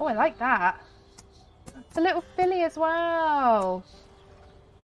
Oh, I like that. It's a little filly as well.